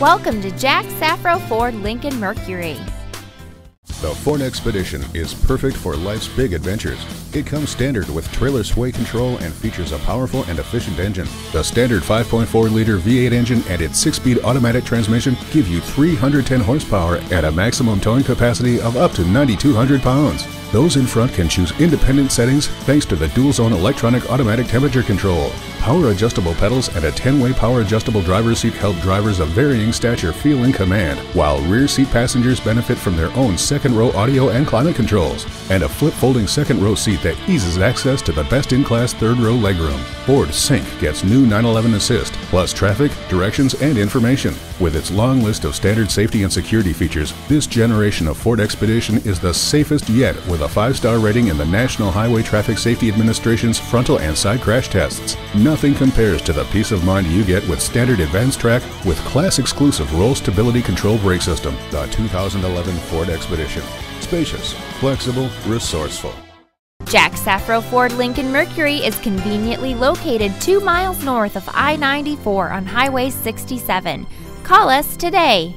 Welcome to Jack Safro Ford Lincoln Mercury. The Ford Expedition is perfect for life's big adventures. It comes standard with trailer sway control and features a powerful and efficient engine. The standard 5.4-liter V8 engine and its 6-speed automatic transmission give you 310 horsepower and a maximum towing capacity of up to 9,200 pounds. Those in front can choose independent settings thanks to the dual-zone electronic automatic temperature control. Power-adjustable pedals and a 10-way power-adjustable driver's seat help drivers of varying stature feel in command, while rear seat passengers benefit from their own second-row audio and climate controls, and a flip-folding second-row seat that eases access to the best-in-class third-row legroom. Ford Sync gets new 911 Assist, plus traffic, directions, and information. With its long list of standard safety and security features, this generation of Ford Expedition is the safest yet with a 5-star rating in the National Highway Traffic Safety Administration's frontal and side crash tests. Nothing compares to the peace of mind you get with standard advanced track with class-exclusive Roll Stability Control Brake System. The 2011 Ford Expedition. Spacious, flexible, resourceful. Jack Safro Ford Lincoln Mercury is conveniently located 2 miles north of I-94 on Highway 67. Call us today.